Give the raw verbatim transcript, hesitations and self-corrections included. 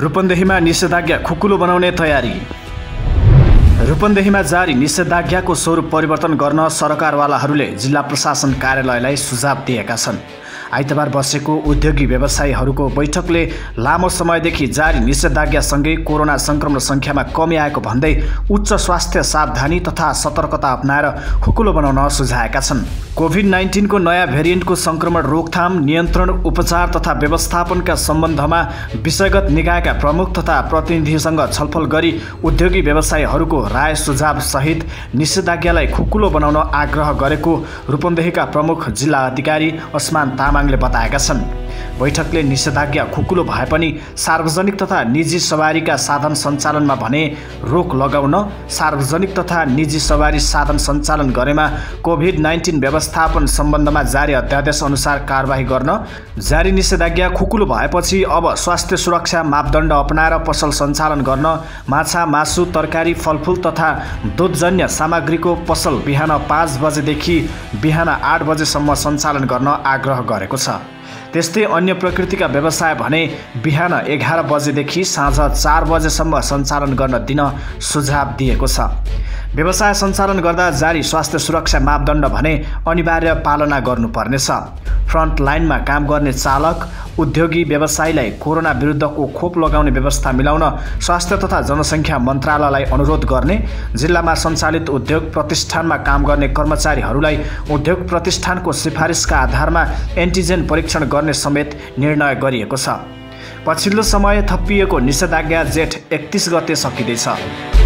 रूपन्देहीमा निषेधाज्ञा खुकुलो बनाउने तयारी। रूपन्देहीमा जारी निषेधाज्ञाको स्वरूप परिवर्तन गर्न सरकारवालाहरूले जिल्ला प्रशासन कार्यालयलाई सुझाव दिएका छन्। आइतबार बसेको औद्योगिक व्यवसायीहरूको बैठकले लामो समयदेखि जारी निषेधाज्ञासँगै कोरोना संक्रमण संख्यामा कमी आएको भन्दै उच्च स्वास्थ्य सावधानी तथा सतर्कता अपनाएर खुकुलो बनाउन सुझाएका छन्। कोभिड उन्नाइस को नयाँ भेरिएन्टको संक्रमण रोकथाम, नियन्त्रण, उपचार तथा व्यवस्थापनका सम्बन्धमा विषयगत निकायका प्रमुख तथा प्रतिनिधिसँग छलफल गरी उद्योगिक व्यवसायीहरूको राय सुझाव सहित निषेधाज्ञालाई खुकुलो बनाउन आग्रह गरेको रूपन्देहीका प्रमुख जिल्ला अधिकारी अस्मान तामाङ मांगले बताएका छन्। बैठकले निषेधाज्ञा खुकुलो भए पनि सार्वजनिक तथा निजी सवारीका साधन सञ्चालनमा भने रोक लगाउन, सार्वजनिक तथा निजी सवारी साधन सञ्चालन गरेमा कोभिड उन्नाइस व्यवस्थापन सम्बन्धमा जारी अध्यादेश अनुसार कारबाही गर्न, जारी निषेधाज्ञा खुकुलो भएपछि अब स्वास्थ्य सुरक्षा मापदण्ड अपनाएर पसल सञ्चालन गर्न, माछा, मासु, तरकारी, फलफूल तथा दुधजन्य सामग्रीको पसल बिहान पाँच बजेदेखि बिहान आठ बजेसम्म सञ्चालन गर्न आग्रह गरे। त्यस्तै अन्य प्रकृतिका व्यवसाय भने बिहान एघार बजेदेखि साँझ चार बजेसम्म सञ्चालन गर्न दिन सुझाव दिएको छ। व्यवसाय सञ्चालन गर्दा जारी स्वास्थ्य सुरक्षा मापदण्ड भने अनिवार्य पालना गर्नुपर्नेछ। फ्रन्ट लाइनमा काम गर्ने चालक, उद्योगी व्यवसायीलाई कोरोना विरुद्धको खोप लगाउने व्यवस्था मिलाउन स्वास्थ्य तथा जनसङ्ख्या मन्त्रालयलाई अनुरोध गर्ने, जिल्लामा सञ्चालित उद्योग प्रतिष्ठानमा काम गर्ने कर्मचारीहरूलाई उद्योग प्रतिष्ठानको सिफारिसका आधारमा एन्टिजेन परीक्षण गर्ने समेत निर्णय गरिएको छ। पछिल्लो समय थपिएको निषेधाज्ञा जेठ एकतीस गते सकिँदैछ।